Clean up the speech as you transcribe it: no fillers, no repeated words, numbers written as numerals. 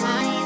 Time.